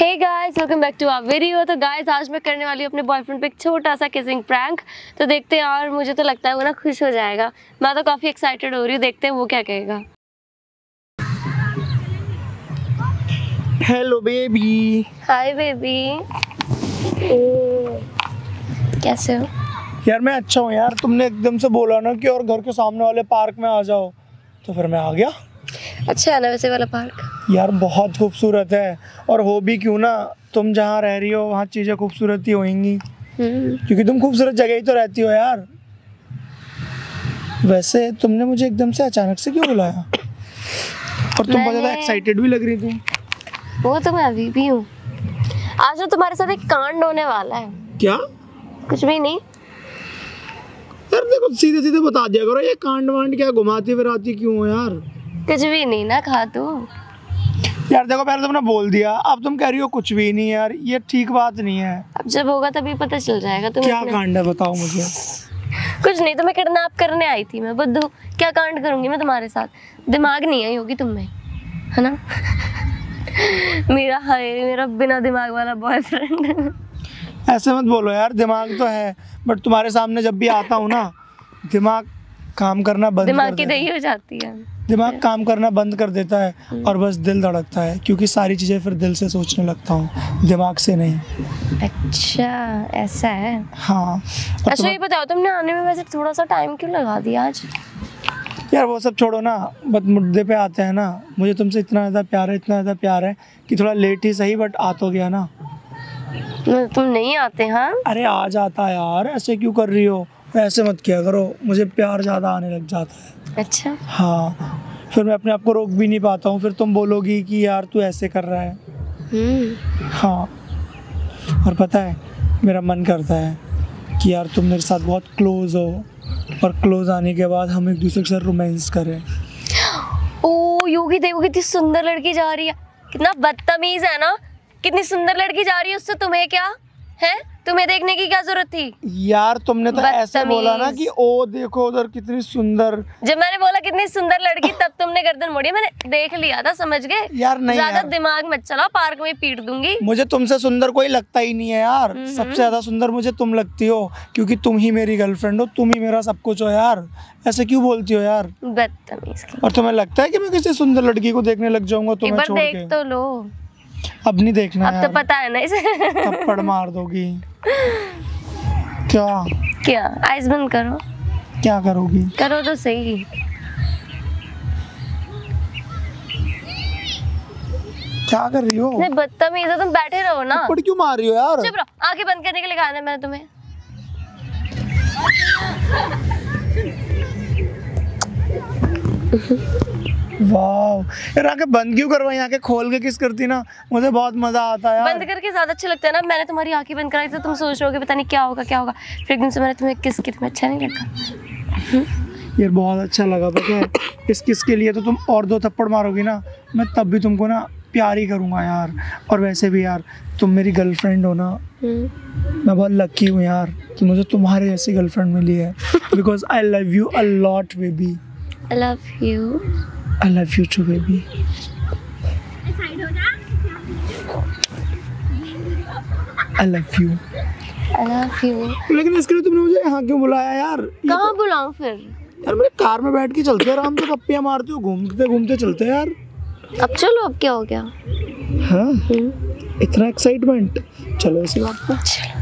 Hey guys, welcome back to our video. तो guys, आज मैं करने वाली हूँ अपने बॉयफ्रेंड पे एक छोटा सा किसिंग प्रैंक। तो देखते हैं, और मुझे तो लगता है वो ना खुश हो जाएगा। मैं तो काफ़ी एक्साइटेड हो रही हूँ, देखते हैं वो क्या कहेगा। Hello baby. हाय बेबी, कैसे हो? यार मैं अच्छा हूँ। यार तुमने एकदम से बोला ना कि और घर के सामने वाले पार्क में आ जाओ, तो फिर मैं आ गया। अच्छा है ना वैसे वाला पार्क? यार बहुत खूबसूरत है, और हो भी क्यों ना, तुम जहाँ रह रही हो वहाँ चीज़ें खूबसूरत ही होंगी, क्योंकि तुम खूबसूरत जगह ही तो रहती हो। यार वैसे तुमने मुझे एकदम से अचानक से क्यों बुलाया? और तुम बहुत ज़्यादा एक्साइटेड भी लग रही थी। वो तो मैं अभी भी हूँ। आज तो तुम्हारे साथ एक कांड होने वाला है। क्या? कुछ भी नहीं। यार देखो, सीधे सीधे बता दिया करो, ये कांड वांड क्या घुमाती फिराती क्यों हो? यार कुछ भी नहीं ना खातू। यार देखो, पहले तुमने बोल दिया, अब तुम कह रही हो कुछ भी नहीं। यार ये ठीक बात नहीं है। अब जब होगा तभी पता चल जाएगा। तुम क्या कांड है बताओ मुझे। कुछ नहीं, तुम्हें किडनैप करने आई थी मैं। बुद्धू, क्या कांड करूंगी मैं तुम्हारे साथ? दिमाग नहीं आई होगी तुम्हें, है ना? मेरा बिना दिमाग वाला बॉयफ्रेंड। ऐसे मत बोलो यार, दिमाग तो है, बट तुम्हारे सामने जब भी आता हूँ ना, दिमाग काम करना बंद दिमाग की दही हो जाती है। दिमाग काम करना बंद कर देता है, और बस दिल धड़कता है, क्योंकि सारी चीज़ें फिर दिल से सोचने लगता हूँ, दिमाग से नहीं। अच्छा ऐसा है? हाँ। अच्छा ये बताओ, तुमने आने में वैसे थोड़ा सा टाइम क्यों लगा दिया आज? यार वो सब छोड़ो ना, बस मुद्दे पे आते हैं ना। मुझे तुमसे इतना ज़्यादा प्यार है कि थोड़ा लेट ही सही, बट आ तो गया ना। तुम नहीं आते? हाँ। अरे आ जाता यार, ऐसे क्यों कर रही हो? ऐसे मत किया करो, मुझे प्यार ज़्यादा आने लग जाता है। अच्छा। हाँ, फिर मैं अपने आप को रोक भी नहीं पाता हूँ। फिर तुम बोलोगी कि यार तू ऐसे कर रहा है। हाँ, और पता है मेरा मन करता है कि यार तुम मेरे साथ बहुत क्लोज हो, और क्लोज आने के बाद हम एक दूसरे के साथ रोमांस करें। ओ योगी देखो कितनी सुंदर लड़की जा रही है। कितना बदतमीज है ना, कितनी सुंदर लड़की जा रही है, उससे तुम्हें क्या है? तुम्हें देखने की क्या जरूरत थी? यार तुमने तो ऐसे बोला ना कि ओ देखो उधर कितनी सुंदर। जब मैंने बोला कितनी सुंदर लड़की, तब तुमने गर्दन मोड़ी। मैंने देख लिया था, समझ गए। यार नहीं, ज्यादा दिमाग मत चलाओ, पार्क में पीट दूंगी। मुझे तुमसे सुंदर कोई लगता ही नहीं है यार। सबसे ज्यादा सुंदर मुझे तुम लगती हो, क्योंकि तुम ही मेरी गर्लफ्रेंड हो, तुम ही मेरा सब कुछ हो। यार ऐसे क्यों बोलती हो यार? बदतमीज। और तुम्हें लगता है कि मैं किसी सुंदर लड़की को देखने लग जाऊंगा? तुम्हें छोड़ के देख तो लो। अब नहीं देखना। अब तो पता है ना इसे। थप्पड़ मार दोगी। क्या आइस बंद करो। क्या करोगी? करो तो सही। क्या कर रही हो? नहीं बदतमीज़ हो तुम, बैठे रहो ना। थप्पड़ क्यों मार रही हो यार? चुप रहो। आंखें बंद करने के लिए कहा ना मैंने तुम्हें। वाह यार, आंखें बंद क्यों करवाई? आंखें खोल के किस करती ना, मुझे बहुत मजा आता है यार। बंद करके ज्यादा अच्छा लगता है ना। मैंने तुम्हारी आंखें बंद कराई तो तुम सोच रहे हो पता नहीं क्या होगा क्या होगा, फिर एकदम से मैंने तुम्हें किस किस में अच्छा नहीं लगा। यार बहुत अच्छा लगा पता है। इस किस के लिए तो तुम और दो थप्पड़ मारोगी ना, मैं तब भी तुमको ना प्यार ही करूँगा यार। और वैसे भी यार तुम मेरी गर्लफ्रेंड हो ना, मैं बहुत लकी हूँ यार कि मुझे तुम्हारे जैसी गर्लफ्रेंड मिली है। Because I love you a lot baby. I love you too baby. I love you. लेकिन इसके लिए तुमने मुझे यहाँ क्यों बुलाया यार? कहाँ बुलाऊं फिर? यार मेरे कार में बैठ के चलते आराम से गप्पियाँ मारते हो, घूमते घूमते चलते हैं यार। अब चलो, अब क्या हो गया? हाँ इतना एक्साइटमेंट, चलो इसी बात पर।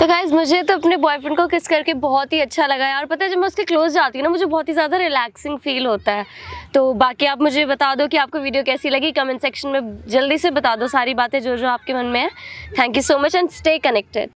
तो गाइस, मुझे तो अपने बॉयफ्रेंड को किस करके बहुत ही अच्छा लगा यार। पता है जब मैं उसके क्लोज जाती हूँ ना, मुझे बहुत ही ज़्यादा रिलैक्सिंग फील होता है। तो बाकी आप मुझे बता दो कि आपको वीडियो कैसी लगी, कमेंट सेक्शन में जल्दी से बता दो सारी बातें जो आपके मन में है। Thank you so much and stay connected.